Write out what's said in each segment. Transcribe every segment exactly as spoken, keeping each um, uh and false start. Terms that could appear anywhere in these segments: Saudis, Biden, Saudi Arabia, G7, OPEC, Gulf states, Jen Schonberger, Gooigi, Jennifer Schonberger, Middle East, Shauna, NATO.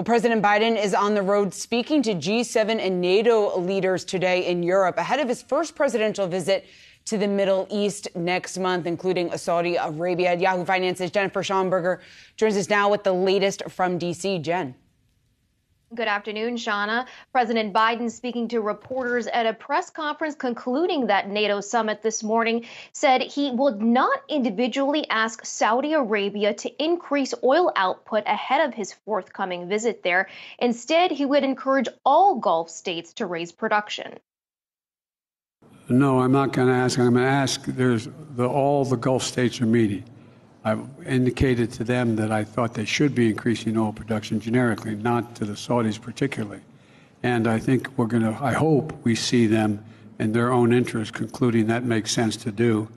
Well, President Biden is on the road speaking to G seven and NATO leaders today in Europe ahead of his first presidential visit to the Middle East next month, including Saudi Arabia. Yahoo Finance's Jennifer Schonberger joins us now with the latest from D C. Jen. Good afternoon, Shauna. President Biden speaking to reporters at a press conference concluding that NATO summit this morning said he would not individually ask Saudi Arabia to increase oil output ahead of his forthcoming visit there. Instead, he would encourage all Gulf states to raise production. No, I'm not going to ask. I'm going to ask. There's the, all the Gulf states are meeting. I've indicated to them that I thought they should be increasing oil production generically, not to the Saudis particularly. And I think we're going to, I hope we see them in their own interest concluding that makes sense to do.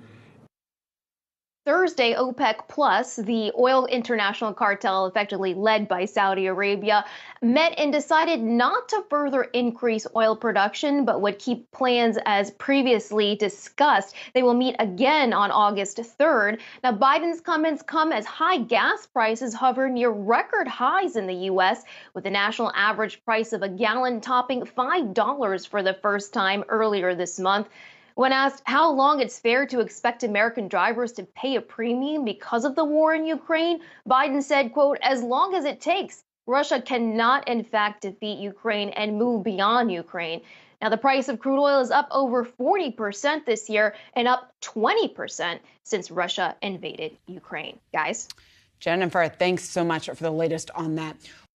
Thursday, OPEC Plus, the oil international cartel effectively led by Saudi Arabia, met and decided not to further increase oil production, but would keep plans as previously discussed. They will meet again on August third. Now, Biden's comments come as high gas prices hover near record highs in the U S, with the national average price of a gallon topping five dollars for the first time earlier this month. When asked how long it's fair to expect American drivers to pay a premium because of the war in Ukraine, Biden said, quote, as long as it takes, Russia cannot, in fact, defeat Ukraine and move beyond Ukraine. Now, the price of crude oil is up over forty percent this year and up twenty percent since Russia invaded Ukraine. Guys. Jennifer, thanks so much for the latest on that.